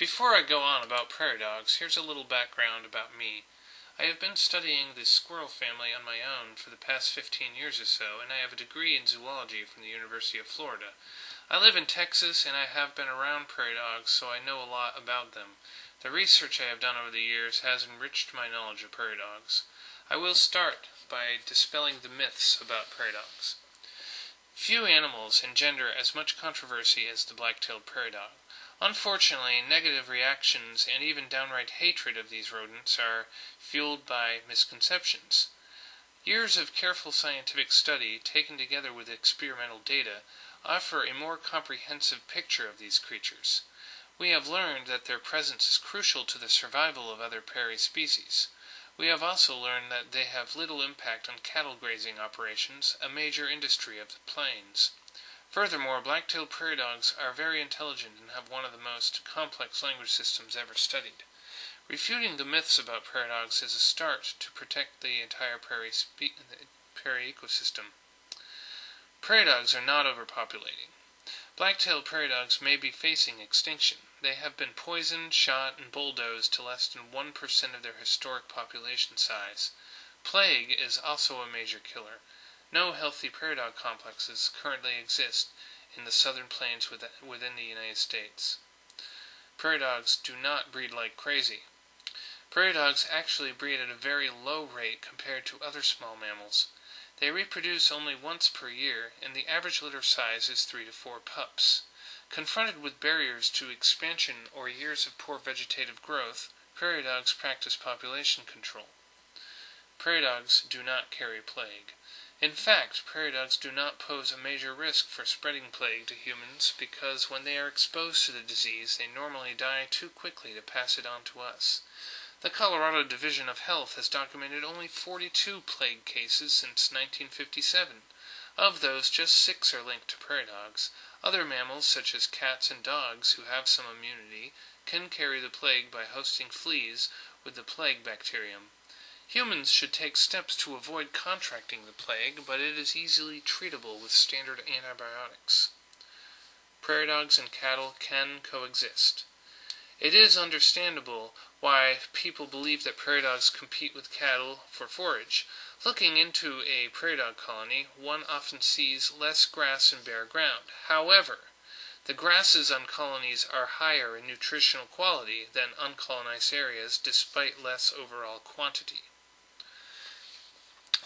Before I go on about prairie dogs, here's a little background about me. I have been studying the squirrel family on my own for the past 15 years or so, and I have a degree in zoology from the University of Florida. I live in Texas, and I have been around prairie dogs, so I know a lot about them. The research I have done over the years has enriched my knowledge of prairie dogs. I will start by dispelling the myths about prairie dogs. Few animals engender as much controversy as the black-tailed prairie dog. Unfortunately, negative reactions and even downright hatred of these rodents are fueled by misconceptions. Years of careful scientific study, taken together with experimental data, offer a more comprehensive picture of these creatures. We have learned that their presence is crucial to the survival of other prairie species. We have also learned that they have little impact on cattle grazing operations, a major industry of the plains. Furthermore, black-tailed prairie dogs are very intelligent and have one of the most complex language systems ever studied. Refuting the myths about prairie dogs is a start to protect the entire prairie ecosystem. Prairie dogs are not overpopulating. Black-tailed prairie dogs may be facing extinction. They have been poisoned, shot, and bulldozed to less than 1% of their historic population size. Plague is also a major killer. No healthy prairie dog complexes currently exist in the southern plains within the United States. Prairie dogs do not breed like crazy. Prairie dogs actually breed at a very low rate compared to other small mammals. They reproduce only once per year, and the average litter size is 3 to 4 pups. Confronted with barriers to expansion or years of poor vegetative growth, prairie dogs practice population control. Prairie dogs do not carry plague. In fact, prairie dogs do not pose a major risk for spreading plague to humans because when they are exposed to the disease, they normally die too quickly to pass it on to us. The Colorado Division of Health has documented only 42 plague cases since 1957. Of those, just 6 are linked to prairie dogs. Other mammals, such as cats and dogs, who have some immunity, can carry the plague by hosting fleas with the plague bacterium. Humans should take steps to avoid contracting the plague, but it is easily treatable with standard antibiotics. Prairie dogs and cattle can coexist. It is understandable why people believe that prairie dogs compete with cattle for forage. Looking into a prairie dog colony, one often sees less grass and bare ground. However, the grasses on colonies are higher in nutritional quality than uncolonized areas, despite less overall quantity.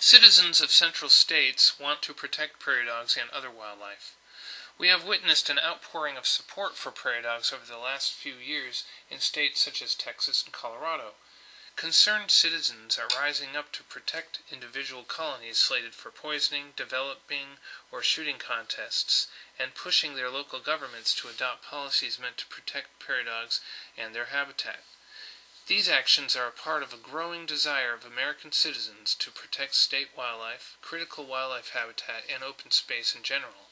Citizens of central states want to protect prairie dogs and other wildlife. We have witnessed an outpouring of support for prairie dogs over the last few years in states such as Texas and Colorado. Concerned citizens are rising up to protect individual colonies slated for poisoning, developing, or shooting contests, and pushing their local governments to adopt policies meant to protect prairie dogs and their habitat. These actions are a part of a growing desire of American citizens to protect state wildlife, critical wildlife habitat, and open space in general.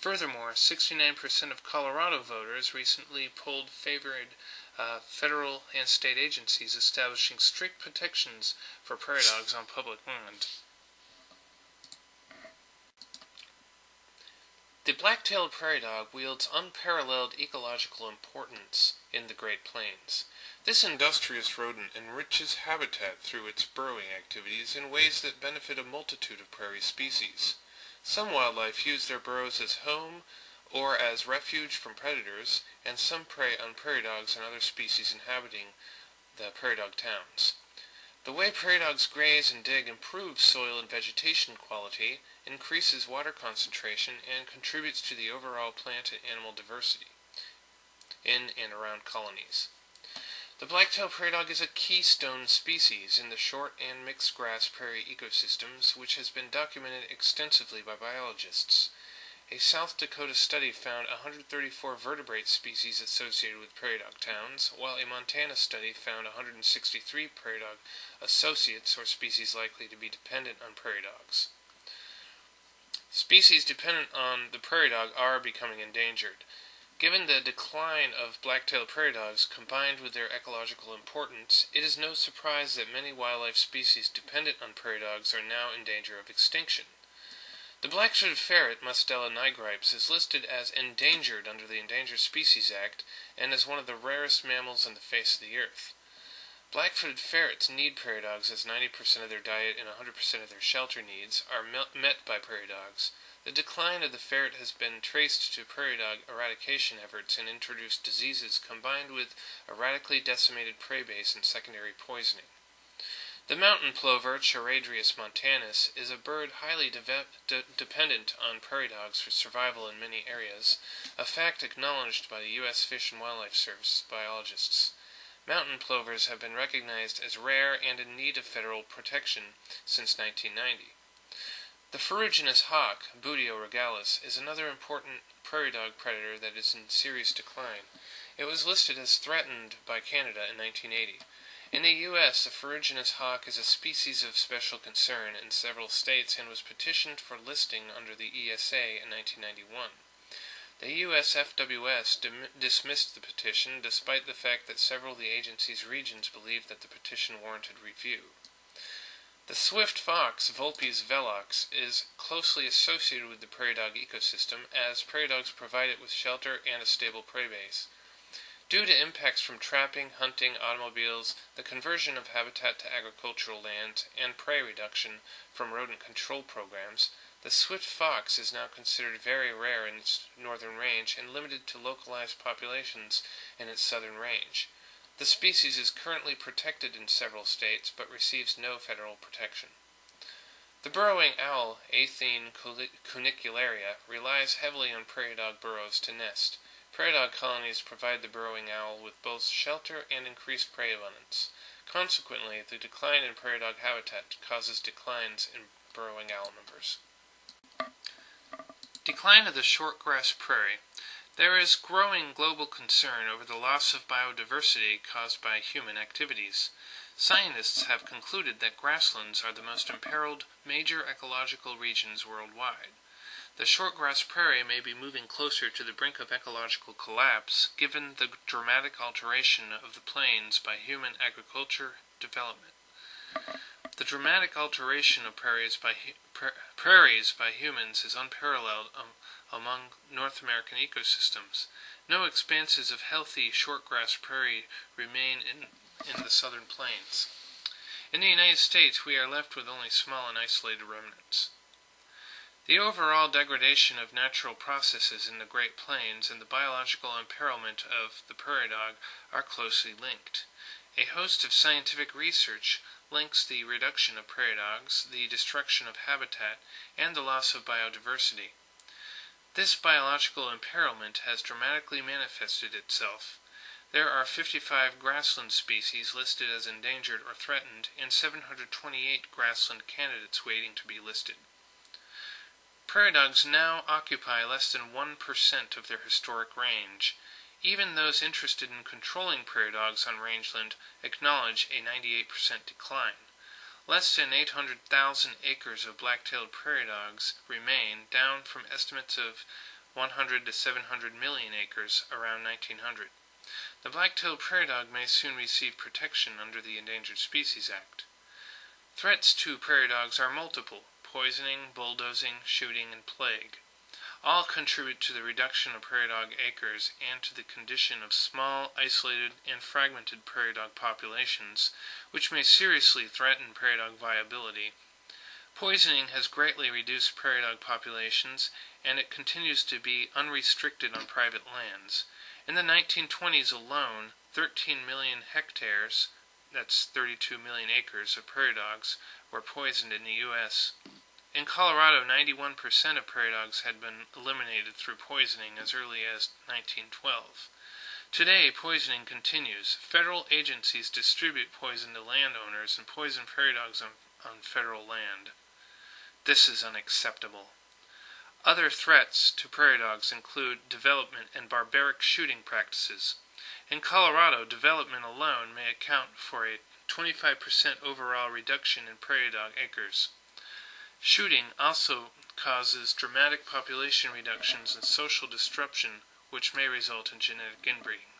Furthermore, 69% of Colorado voters recently polled favored federal and state agencies establishing strict protections for prairie dogs on public land. The black-tailed prairie dog wields unparalleled ecological importance in the Great Plains. This industrious rodent enriches habitat through its burrowing activities in ways that benefit a multitude of prairie species. Some wildlife use their burrows as home or as refuge from predators, and some prey on prairie dogs and other species inhabiting the prairie dog towns. The way prairie dogs graze and dig improves soil and vegetation quality, increases water concentration, and contributes to the overall plant and animal diversity in and around colonies. The black-tailed prairie dog is a keystone species in the short and mixed grass prairie ecosystems, which has been documented extensively by biologists. A South Dakota study found 134 vertebrate species associated with prairie dog towns, while a Montana study found 163 prairie dog associates or species likely to be dependent on prairie dogs. Species dependent on the prairie dog are becoming endangered. Given the decline of black-tailed prairie dogs combined with their ecological importance, it is no surprise that many wildlife species dependent on prairie dogs are now in danger of extinction. The black-footed ferret, Mustela nigripes, is listed as endangered under the Endangered Species Act and is one of the rarest mammals on the face of the earth. Black-footed ferrets need prairie dogs as 90% of their diet and 100% of their shelter needs are met by prairie dogs. The decline of the ferret has been traced to prairie dog eradication efforts and introduced diseases combined with a radically decimated prey base and secondary poisoning. The mountain plover, Charadrius montanus, is a bird highly dependent on prairie dogs for survival in many areas, a fact acknowledged by the U.S. Fish and Wildlife Service biologists. Mountain plovers have been recognized as rare and in need of federal protection since 1990. The ferruginous hawk, Buteo regalis, is another important prairie dog predator that is in serious decline. It was listed as threatened by Canada in 1980. In the U.S., the ferruginous hawk is a species of special concern in several states and was petitioned for listing under the ESA in 1991. The USFWS dismissed the petition despite the fact that several of the agency's regions believed that the petition warranted review. The swift fox, Vulpes velox, is closely associated with the prairie dog ecosystem, as prairie dogs provide it with shelter and a stable prey base. Due to impacts from trapping, hunting, automobiles, the conversion of habitat to agricultural lands, and prey reduction from rodent control programs, the swift fox is now considered very rare in its northern range and limited to localized populations in its southern range. The species is currently protected in several states, but receives no federal protection. The burrowing owl, Athene cunicularia, relies heavily on prairie dog burrows to nest. Prairie dog colonies provide the burrowing owl with both shelter and increased prey abundance. Consequently, the decline in prairie dog habitat causes declines in burrowing owl numbers. Decline of the shortgrass prairie. There is growing global concern over the loss of biodiversity caused by human activities. Scientists have concluded that grasslands are the most imperiled major ecological regions worldwide. The shortgrass prairie may be moving closer to the brink of ecological collapse, given the dramatic alteration of the plains by human agriculture development. The dramatic alteration of prairies by humans is unparalleled among North American ecosystems. No expanses of healthy shortgrass prairie remain in the southern plains. In the United States, we are left with only small and isolated remnants. The overall degradation of natural processes in the Great Plains and the biological imperilment of the prairie dog are closely linked. A host of scientific research links the reduction of prairie dogs, the destruction of habitat, and the loss of biodiversity. This biological imperilment has dramatically manifested itself. There are 55 grassland species listed as endangered or threatened, and 728 grassland candidates waiting to be listed. Prairie dogs now occupy less than 1% of their historic range. Even those interested in controlling prairie dogs on rangeland acknowledge a 98% decline. Less than 800,000 acres of black-tailed prairie dogs remain, down from estimates of 100 to 700 million acres around 1900. The black-tailed prairie dog may soon receive protection under the Endangered Species Act. Threats to prairie dogs are multiple: poisoning, bulldozing, shooting, and plague. All contribute to the reduction of prairie dog acres and to the condition of small, isolated, and fragmented prairie dog populations, which may seriously threaten prairie dog viability. Poisoning has greatly reduced prairie dog populations, and it continues to be unrestricted on private lands. In the 1920s alone, 13 million hectares, that's 32 million acres, of prairie dogs were poisoned in the U.S. In Colorado, 91% of prairie dogs had been eliminated through poisoning as early as 1912. Today, poisoning continues. Federal agencies distribute poison to landowners and poison prairie dogs on federal land. This is unacceptable. Other threats to prairie dogs include development and barbaric shooting practices. In Colorado, development alone may account for a 25% overall reduction in prairie dog acres. Shooting also causes dramatic population reductions and social disruption, which may result in genetic inbreeding.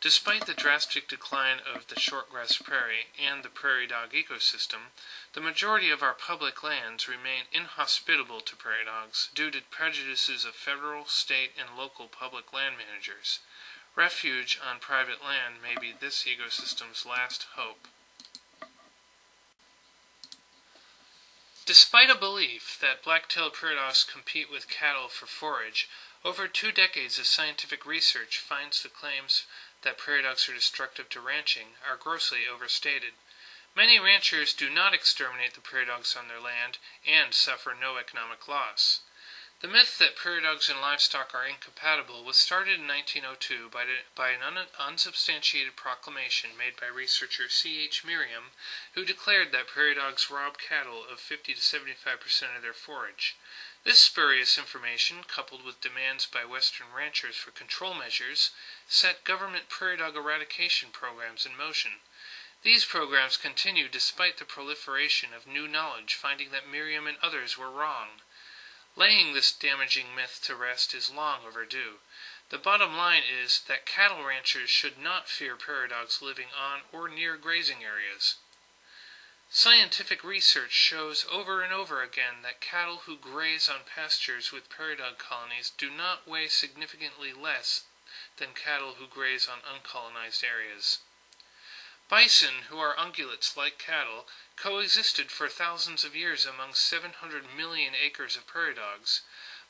Despite the drastic decline of the shortgrass prairie and the prairie dog ecosystem, the majority of our public lands remain inhospitable to prairie dogs due to prejudices of federal, state, and local public land managers. Refuge on private land may be this ecosystem's last hope. Despite a belief that black-tailed prairie dogs compete with cattle for forage, over 2 decades of scientific research finds the claims that prairie dogs are destructive to ranching are grossly overstated. Many ranchers do not exterminate the prairie dogs on their land and suffer no economic loss. The myth that prairie dogs and livestock are incompatible was started in 1902 by an unsubstantiated proclamation made by researcher C.H. Merriam, who declared that prairie dogs rob cattle of 50% to 75% of their forage. This spurious information, coupled with demands by Western ranchers for control measures, set government prairie dog eradication programs in motion. These programs continue despite the proliferation of new knowledge, finding that Merriam and others were wrong. Laying this damaging myth to rest is long overdue. The bottom line is that cattle ranchers should not fear prairie dogs living on or near grazing areas. Scientific research shows over and over again that cattle who graze on pastures with prairie dog colonies do not weigh significantly less than cattle who graze on uncolonized areas. Bison, who are ungulates like cattle, coexisted for thousands of years among 700 million acres of prairie dogs.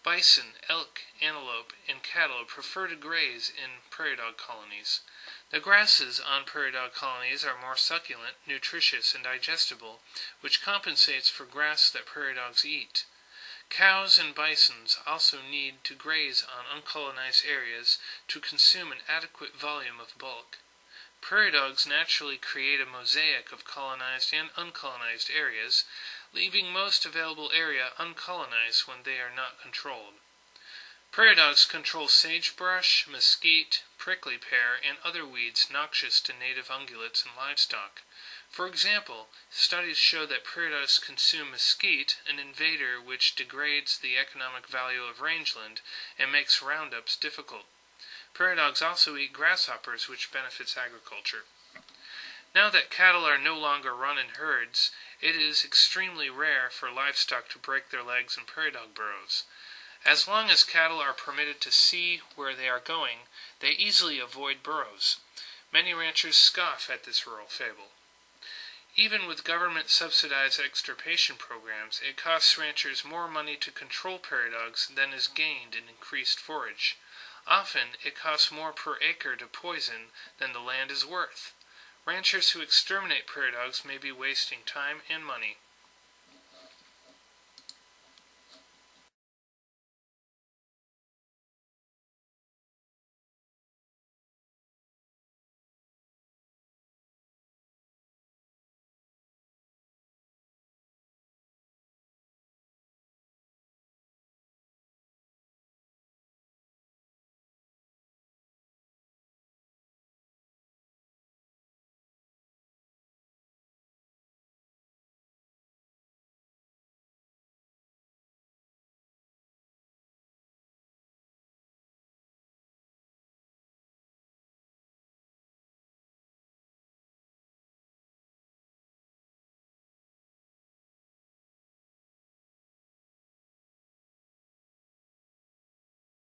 Bison, elk, antelope, and cattle prefer to graze in prairie dog colonies. The grasses on prairie dog colonies are more succulent, nutritious, and digestible, which compensates for grass that prairie dogs eat. Cows and bisons also need to graze on uncolonized areas to consume an adequate volume of bulk. Prairie dogs naturally create a mosaic of colonized and uncolonized areas, leaving most available area uncolonized when they are not controlled. Prairie dogs control sagebrush, mesquite, prickly pear, and other weeds noxious to native ungulates and livestock. For example, studies show that prairie dogs consume mesquite, an invader which degrades the economic value of rangeland and makes roundups difficult. Prairie dogs also eat grasshoppers, which benefits agriculture. Now that cattle are no longer run in herds, it is extremely rare for livestock to break their legs in prairie dog burrows. As long as cattle are permitted to see where they are going, they easily avoid burrows. Many ranchers scoff at this rural fable. Even with government-subsidized extirpation programs, it costs ranchers more money to control prairie dogs than is gained in increased forage. Often, it costs more per acre to poison than the land is worth. Ranchers who exterminate prairie dogs may be wasting time and money.